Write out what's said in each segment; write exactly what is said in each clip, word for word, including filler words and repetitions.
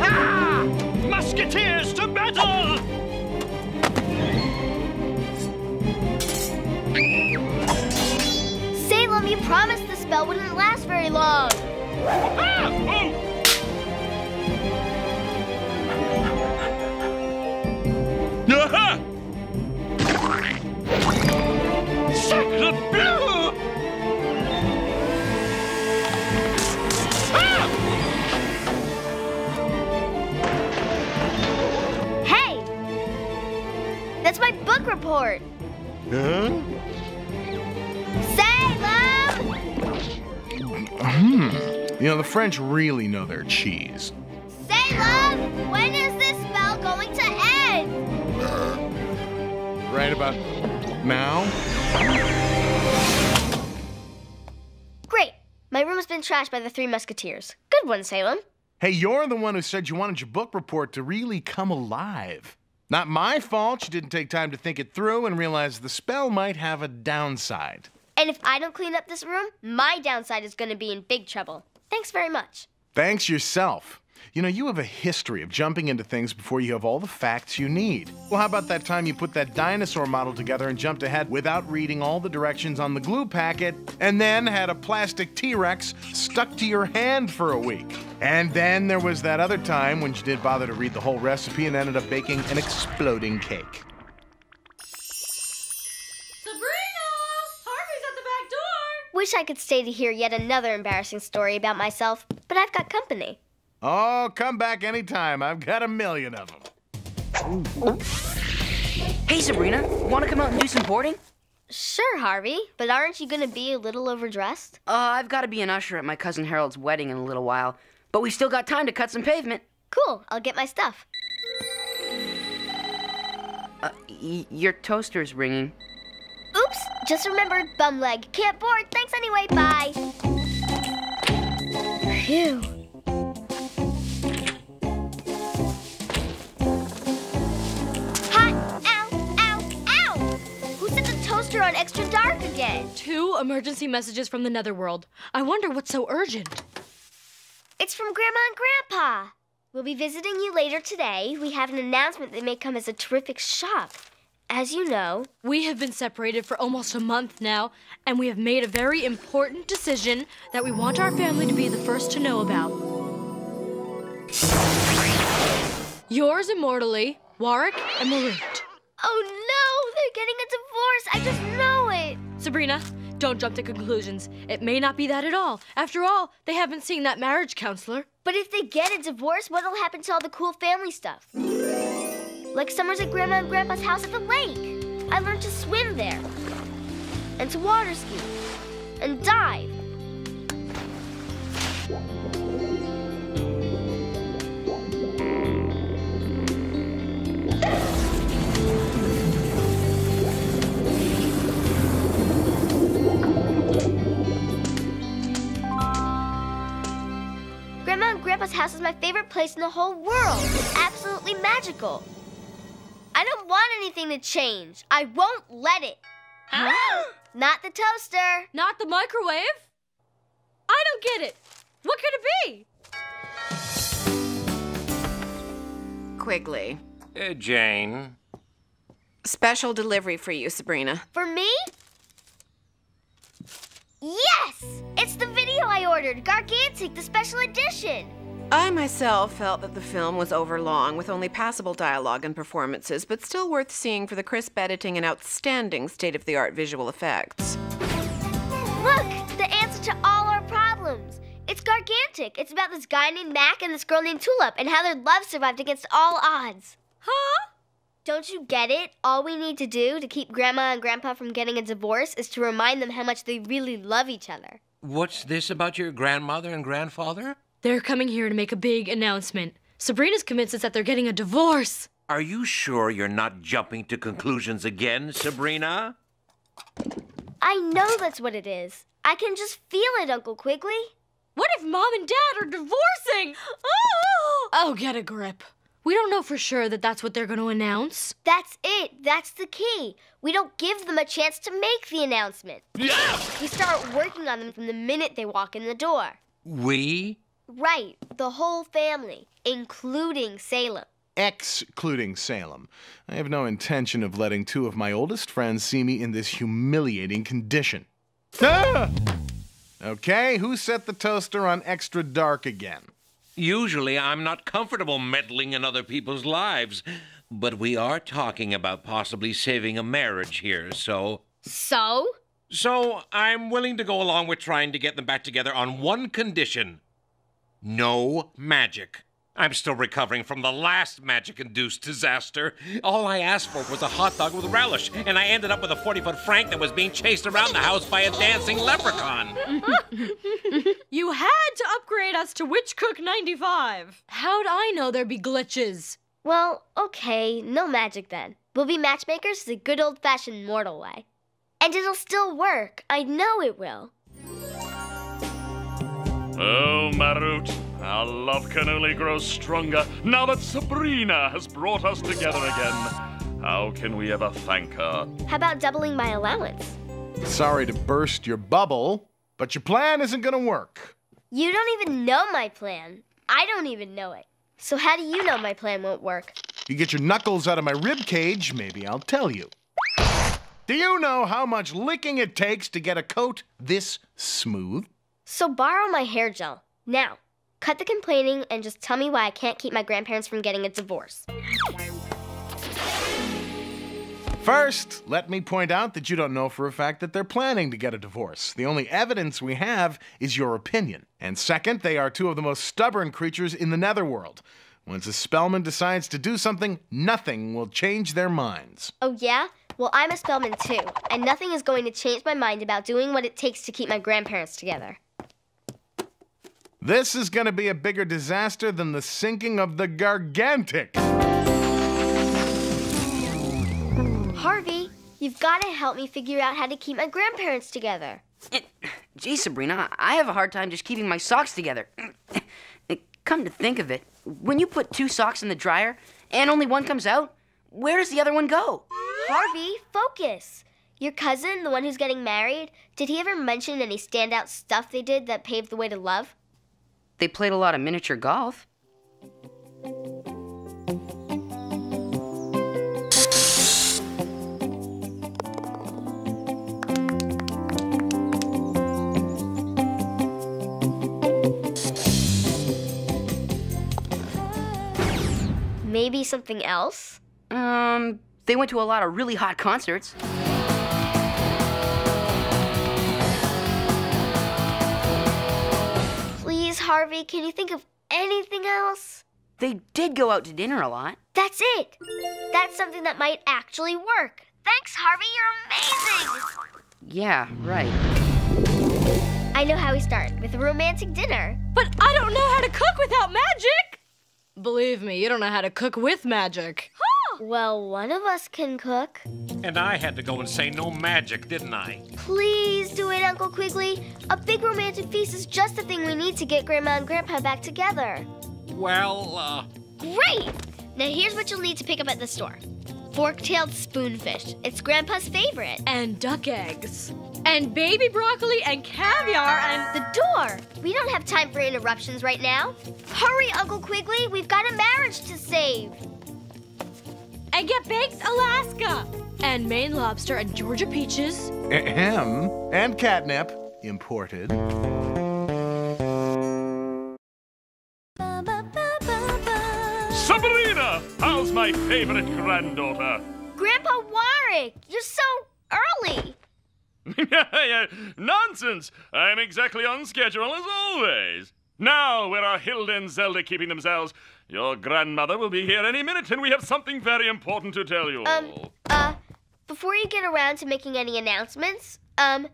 Ah! Musketeers to battle! Salem, you promised the spell wouldn't last very long. Ah! Oh! Sacre bleu! Ah! Hey! That's my book report! Huh? Salem! Hmm. You know, the French really know their cheese. Salem! When is this spell going to end? Right about now? Great. My room has been trashed by the Three Musketeers. Good one, Salem. Hey, you're the one who said you wanted your book report to really come alive. Not my fault you didn't take time to think it through and realize the spell might have a downside. And if I don't clean up this room, my downside is going to be in big trouble. Thanks very much. Thanks yourself. You know, you have a history of jumping into things before you have all the facts you need. Well, how about that time you put that dinosaur model together and jumped ahead without reading all the directions on the glue packet, and then had a plastic T-Rex stuck to your hand for a week? And then there was that other time when you didn't bother to read the whole recipe and ended up baking an exploding cake. Sabrina! Harvey's at the back door! Wish I could stay to hear yet another embarrassing story about myself, but I've got company. Oh, come back anytime. I've got a million of them. Hey, Sabrina. Want to come out and do some boarding? Sure, Harvey. But aren't you going to be a little overdressed? Uh, I've got to be an usher at my cousin Harold's wedding in a little while. But we still got time to cut some pavement. Cool. I'll get my stuff. Uh, y your toaster's ringing. Oops. Just remembered, bumleg. Can't board. Thanks anyway. Bye. Phew. On Extra Dark again. Two emergency messages from the netherworld. I wonder what's so urgent. It's from Grandma and Grandpa. We'll be visiting you later today. We have an announcement that may come as a terrific shock. As you know, we have been separated for almost a month now, and we have made a very important decision that we want our family to be the first to know about. Yours immortally, Warwick and Marut. Oh, no! Getting a divorce, I just know it! Sabrina, don't jump to conclusions. It may not be that at all. After all, they haven't seen that marriage counselor. But if they get a divorce, what'll happen to all the cool family stuff? Like summers at Grandma and Grandpa's house at the lake. I learned to swim there. And to water ski. And dive. Grandpa's house is my favorite place in the whole world. It's absolutely magical. I don't want anything to change. I won't let it. Huh? Not the toaster. Not the microwave. I don't get it. What could it be? Quigley. Uh, Jane. Special delivery for you, Sabrina. For me? Yes! It's the video I ordered, Gargantic, the special edition! I myself felt that the film was overlong, with only passable dialogue and performances, but still worth seeing for the crisp editing and outstanding state-of-the-art visual effects. Look! The answer to all our problems! It's Gargantic! It's about this guy named Mac and this girl named Tulip, and how their love survived against all odds. Huh? Don't you get it? All we need to do to keep Grandma and Grandpa from getting a divorce is to remind them how much they really love each other. What's this about your grandmother and grandfather? They're coming here to make a big announcement. Sabrina's convinced us that they're getting a divorce. Are you sure you're not jumping to conclusions again, Sabrina? I know that's what it is. I can just feel it, Uncle Quigley. What if Mom and Dad are divorcing? Oh, oh get a grip. We don't know for sure that that's what they're going to announce. That's it. That's the key. We don't give them a chance to make the announcement. Yeah! We start working on them from the minute they walk in the door. We? Right. The whole family, including Salem. Excluding Salem. I have no intention of letting two of my oldest friends see me in this humiliating condition. Ah! Okay, who set the toaster on extra dark again? Usually I'm not comfortable meddling in other people's lives, but we are talking about possibly saving a marriage here, so... So? So I'm willing to go along with trying to get them back together on one condition. No magic. I'm still recovering from the last magic-induced disaster. All I asked for was a hot dog with relish, and I ended up with a forty-foot Frank that was being chased around the house by a dancing leprechaun. You had to upgrade us to Witch Cook ninety-five. How'd I know there'd be glitches? Well, okay, no magic then. We'll be matchmakers the good old-fashioned mortal way. And it'll still work. I know it will. Oh, Marut. Our love can only grow stronger now that Sabrina has brought us together again. How can we ever thank her? How about doubling my allowance? Sorry to burst your bubble, but your plan isn't gonna work. You don't even know my plan. I don't even know it. So how do you know my plan won't work? You get your knuckles out of my rib cage, maybe I'll tell you. Do you know how much licking it takes to get a coat this smooth? So borrow my hair gel, now. Cut the complaining and just tell me why I can't keep my grandparents from getting a divorce. First, let me point out that you don't know for a fact that they're planning to get a divorce. The only evidence we have is your opinion. And second, they are two of the most stubborn creatures in the netherworld. Once a Spellman decides to do something, nothing will change their minds. Oh, yeah? Well, I'm a Spellman too, and nothing is going to change my mind about doing what it takes to keep my grandparents together. This is going to be a bigger disaster than the sinking of the Gargantic. Harvey, you've got to help me figure out how to keep my grandparents together. It, gee, Sabrina, I have a hard time just keeping my socks together. Come to think of it, when you put two socks in the dryer and only one comes out, where does the other one go? Harvey, focus. Your cousin, the one who's getting married, did he ever mention any standout stuff they did that paved the way to love? They played a lot of miniature golf. Maybe something else? Um, they went to a lot of really hot concerts. Harvey, can you think of anything else? They did go out to dinner a lot. That's it. That's something that might actually work. Thanks, Harvey, you're amazing. Yeah, right. I know how we start, with a romantic dinner. But I don't know how to cook without magic. Believe me, you don't know how to cook with magic. Huh? Well, one of us can cook. And I had to go and say no magic, didn't I? Please do it, Uncle Quigley. A big romantic feast is just the thing we need to get Grandma and Grandpa back together. Well, uh... Great! Now here's what you'll need to pick up at the store. Fork-tailed spoonfish. It's Grandpa's favorite. And duck eggs. And baby broccoli and caviar and... The door! We don't have time for interruptions right now. Hurry, Uncle Quigley. We've got a marriage to save. And get baked Alaska. And Maine lobster and Georgia peaches. Ahem. And catnip. Imported. Sabrina! How's my favorite granddaughter? Grandpa Warwick, you're so early. Nonsense! I'm exactly on schedule as always. Now, where are Hilda and Zelda keeping themselves? Your grandmother will be here any minute, and we have something very important to tell you. Um, uh, before you get around to making any announcements, um,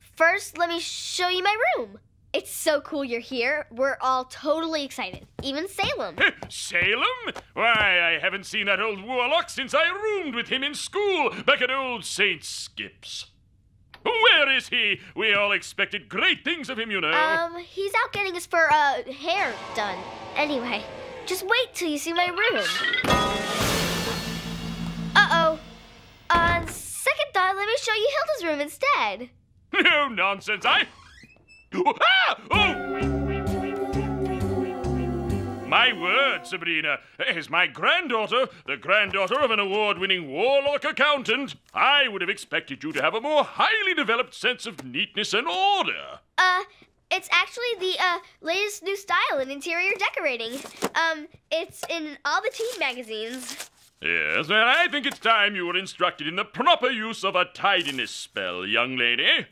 first, let me show you my room. It's so cool you're here. We're all totally excited, even Salem. Salem? Why, I haven't seen that old warlock since I roomed with him in school back at old Saint Skip's. Where is he? We all expected great things of him, you know. Um, he's out getting his fur, uh, hair done. Anyway, Just wait till you see my room. Uh-oh. On second thought, let me show you Hilda's room instead. No nonsense, I... Ah! Oh! My word, Sabrina, as my granddaughter, the granddaughter of an award-winning warlock accountant, I would have expected you to have a more highly developed sense of neatness and order. Uh... It's actually the uh, latest new style in interior decorating. Um, it's in all the teen magazines. Yes, and I think it's time you were instructed in the proper use of a tidiness spell, young lady.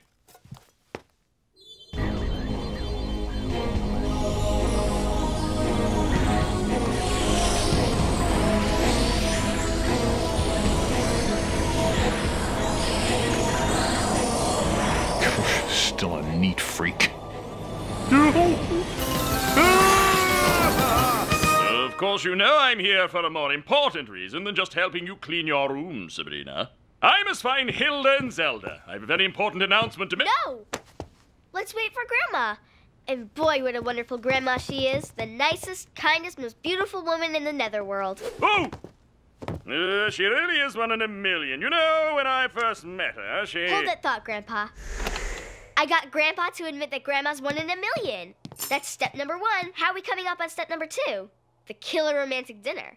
Still a neat freak. Of course, you know I'm here for a more important reason than just helping you clean your room, Sabrina. I must find Hilda and Zelda. I have a very important announcement to make. No! Let's wait for Grandma. And boy, what a wonderful grandma she is. The nicest, kindest, most beautiful woman in the netherworld. Oh! Uh, she really is one in a million. You know, when I first met her, she... Hold that thought, Grandpa. I got Grandpa to admit that Grandma's one in a million. That's step number one. How are we coming up on step number two? The killer romantic dinner.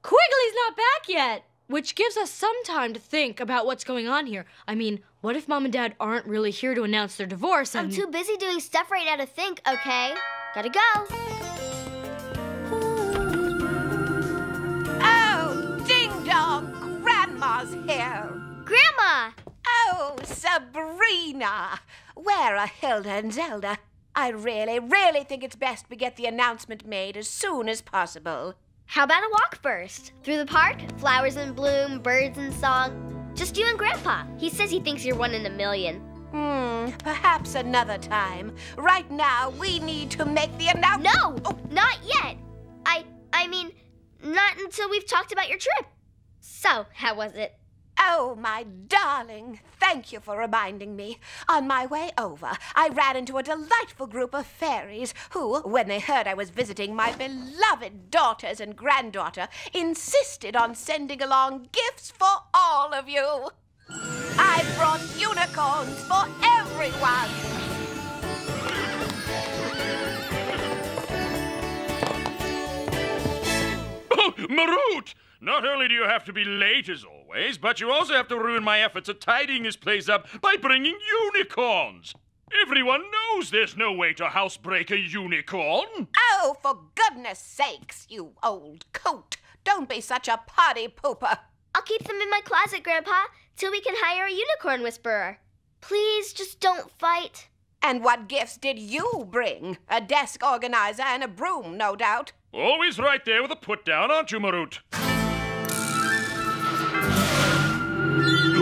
Quigley's not back yet, which gives us some time to think about what's going on here. I mean, what if Mom and Dad aren't really here to announce their divorce and... I'm too busy doing stuff right now to think, okay? Gotta go. Oh, ding dong, Grandma's here. Grandma! Oh, Sabrina! Where are Hilda and Zelda? I really, really think it's best we get the announcement made as soon as possible. How about a walk first? Through the park, flowers in bloom, birds in song. Just you and Grandpa. He says he thinks you're one in a million. Hmm, perhaps another time. Right now, we need to make the announcement. No! Oh. Not yet! I, I mean, not until we've talked about your trip. So, how was it? Oh, my darling, thank you for reminding me. On my way over, I ran into a delightful group of fairies who, when they heard I was visiting my beloved daughters and granddaughter, insisted on sending along gifts for all of you. I brought unicorns for everyone. Oh, Marut! Not only do you have to be late as always, but you also have to ruin my efforts at tidying this place up by bringing unicorns. Everyone knows there's no way to housebreak a unicorn. Oh, for goodness sakes, you old coat. Don't be such a party pooper. I'll keep them in my closet, Grandpa, till we can hire a unicorn whisperer. Please, just don't fight. And what gifts did you bring? A desk organizer and a broom, no doubt. Always right there with a put-down, aren't you, Marut?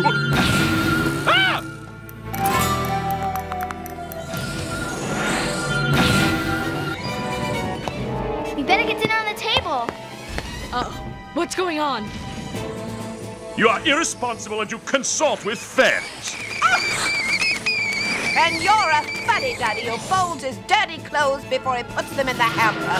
Ah! We better get dinner on the table. Uh-oh. What's going on? You are irresponsible and you consort with fairies. And you're a fuddy-duddy who folds his dirty clothes before he puts them in the hamper.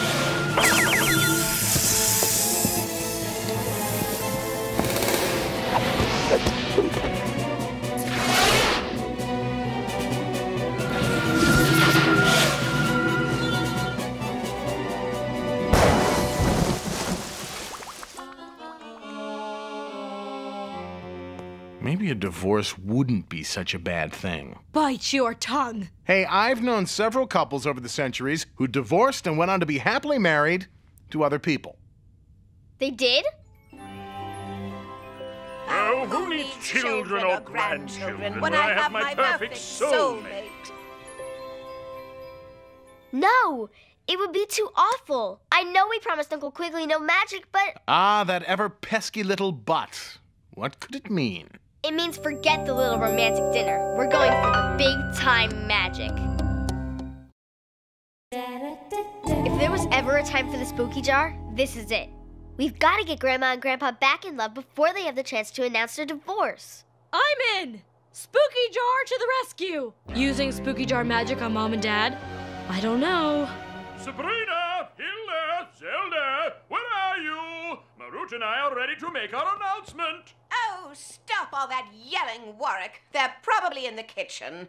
Maybe a divorce wouldn't be such a bad thing. Bite your tongue. Hey, I've known several couples over the centuries who divorced and went on to be happily married to other people. They did? Oh, who needs children or grandchildren when I have my perfect soulmate? No, it would be too awful. I know we promised Uncle Quigley no magic, but... Ah, that ever pesky little but. What could it mean? It means forget the little romantic dinner. We're going for big-time magic. If there was ever a time for the spooky jar, this is it. We've got to get Grandma and Grandpa back in love before they have the chance to announce their divorce. I'm in! Spooky jar to the rescue! Using spooky jar magic on Mom and Dad? I don't know. Sabrina! Hilda! Zelda! Marut and I are ready to make our announcement. Oh, stop all that yelling, Warwick. They're probably in the kitchen.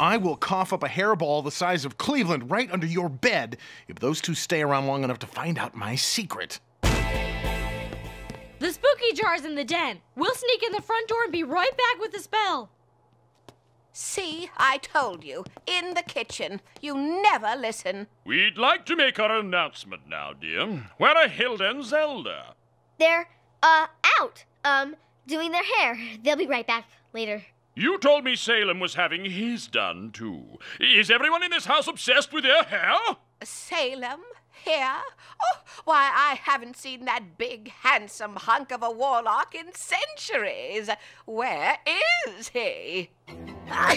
I will cough up a hairball the size of Cleveland right under your bed if those two stay around long enough to find out my secret. The spooky jar's in the den. We'll sneak in the front door and be right back with the spell. See, I told you. In the kitchen. You never listen. We'd like to make our announcement now, dear. Where are Hilda and Zelda? They're, uh, out, um, doing their hair. They'll be right back later. You told me Salem was having his done, too. Is everyone in this house obsessed with their hair? Salem? Hair? Oh, why, I haven't seen that big, handsome hunk of a warlock in centuries. Where is he? Uh,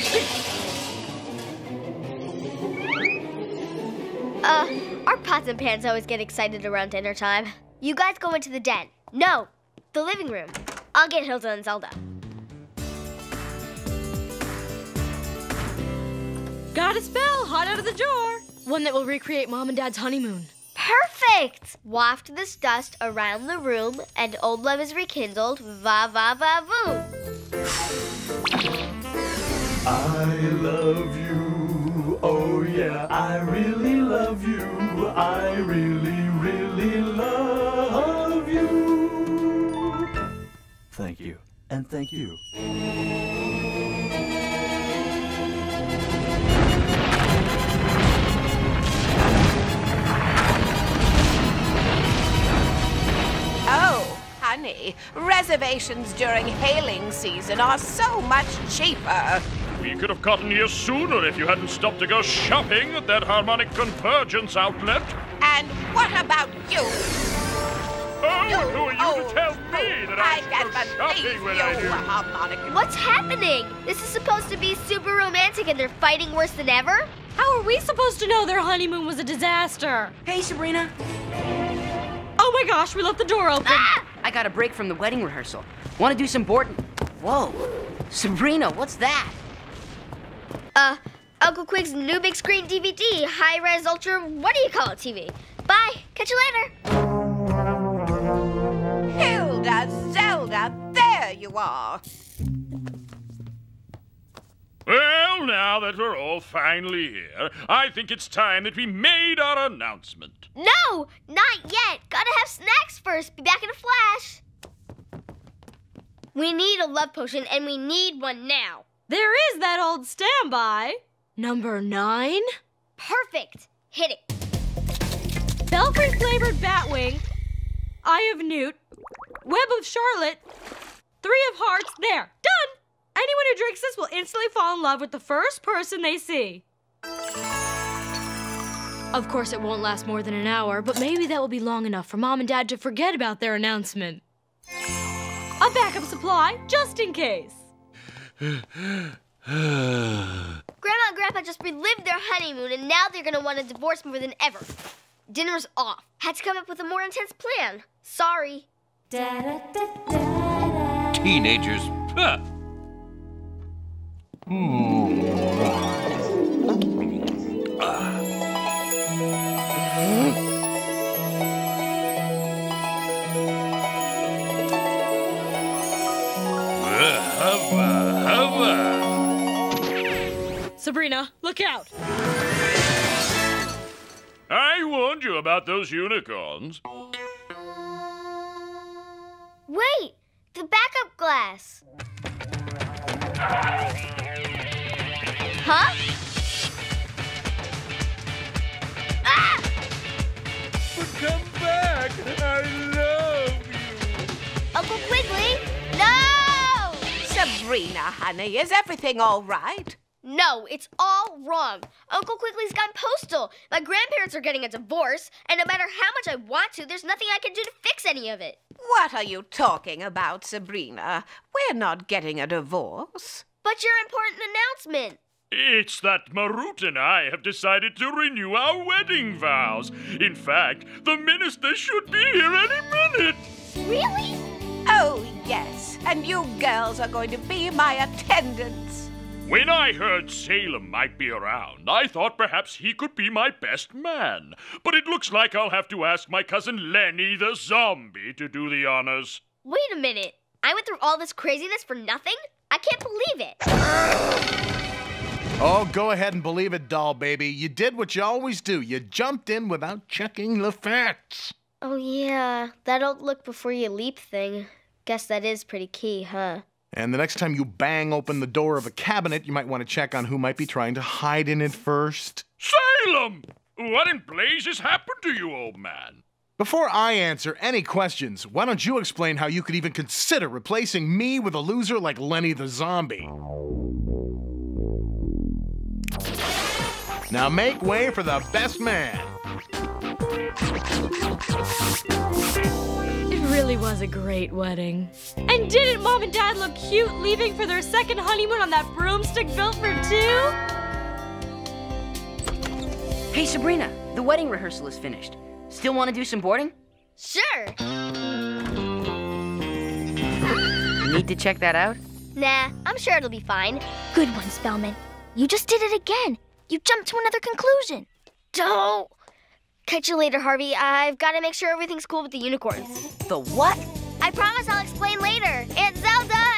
our pots and pans always get excited around dinner time. You guys go into the den. No, the living room. I'll get Hilda and Zelda. Got a spell hot out of the drawer. One that will recreate Mom and Dad's honeymoon. Perfect! Waft this dust around the room and old love is rekindled. Va va va voo. I love you, oh yeah, I really love you, I really, really love you. Thank you, and thank you. Oh, honey, reservations during hailing season are so much cheaper. We could have gotten here sooner if you hadn't stopped to go shopping at that harmonic convergence outlet. And what about you? Oh, you, who are you oh, to tell me that I, I should go shopping when I do? Harmonic. What's happening? This is supposed to be super romantic and they're fighting worse than ever? How are we supposed to know their honeymoon was a disaster? Hey, Sabrina. Oh my gosh, we left the door open. Ah! I got a break from the wedding rehearsal. Want to do some board... Whoa, Sabrina, what's that? Uh, Uncle Quig's new big screen D V D, high-res ultra, what do you call it, T V? Bye, catch you later. Hilda, Zelda, there you are. Well, now that we're all finally here, I think it's time that we made our announcement. No, not yet. Gotta have snacks first. Be back in a flash. We need a love potion, and we need one now. There is that old standby. Number nine? Perfect. Hit it. Belfry flavored batwing, eye of newt, web of charlotte, three of hearts. There. Done. Anyone who drinks this will instantly fall in love with the first person they see. Of course, it won't last more than an hour, but maybe that will be long enough for Mom and Dad to forget about their announcement. A backup supply, just in case. Grandma and Grandpa just relived their honeymoon, and now they're gonna want a divorce more than ever. Dinner's off. Had to come up with a more intense plan. Sorry. Da, da, da, da, da. Teenagers. Huh. Mm. Ah. Sabrina, look out! I warned you about those unicorns. Wait! The backup glass! Huh? Ah! But come back! I love you! Uncle Quigley, no! Sabrina, honey, is everything all right? No, it's all wrong. Uncle Quigley's gone postal. My grandparents are getting a divorce, and no matter how much I want to, there's nothing I can do to fix any of it. What are you talking about, Sabrina? We're not getting a divorce. But your important announcement. It's that Marut and I have decided to renew our wedding vows. In fact, the minister should be here any minute. Really? Oh, yes. And you girls are going to be my attendants. When I heard Salem might be around, I thought perhaps he could be my best man. But it looks like I'll have to ask my cousin Lenny the zombie to do the honors. Wait a minute. I went through all this craziness for nothing? I can't believe it. Oh, go ahead and believe it, doll baby. You did what you always do. You jumped in without checking the facts. Oh, yeah. That don't look before you leap thing. Guess that is pretty key, huh? And the next time you bang open the door of a cabinet, you might want to check on who might be trying to hide in it first. Salem! What in blazes happened to you, old man? Before I answer any questions, why don't you explain how you could even consider replacing me with a loser like Lenny the Zombie? Now make way for the best man. It really was a great wedding. And didn't Mom and Dad look cute leaving for their second honeymoon on that broomstick built for two? Hey, Sabrina, the wedding rehearsal is finished. Still want to do some boarding? Sure. Need to check that out? Nah, I'm sure it'll be fine. Good one, Spellman. You just did it again. You jumped to another conclusion. Don't. Catch you later, Harvey. I've got to make sure everything's cool with the unicorns. The what? I promise I'll explain later. Aunt Zelda!